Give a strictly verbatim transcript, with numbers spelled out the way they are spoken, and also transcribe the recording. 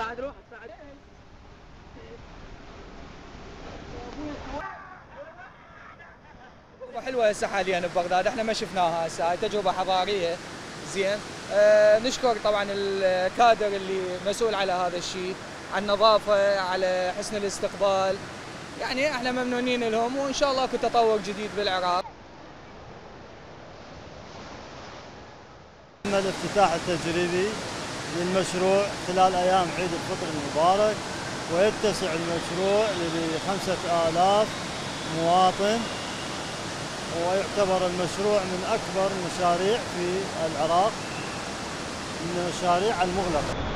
هتساعد روح هتساعد تجربة حلوة هسه حاليا ببغداد، احنا ما شفناها هسه، هاي تجربة حضارية زين. اه نشكر طبعا الكادر اللي مسؤول على هذا الشيء، على النظافة، على حسن الاستقبال، يعني احنا ممنونين لهم، وان شاء الله اكو تطور جديد بالعراق. تم الافتتاح التجريبي للمشروع خلال ايام عيد الفطر المبارك، ويتسع المشروع لخمسة آلاف مواطن، ويعتبر المشروع من أكبر المشاريع في العراق من المشاريع المغلقة.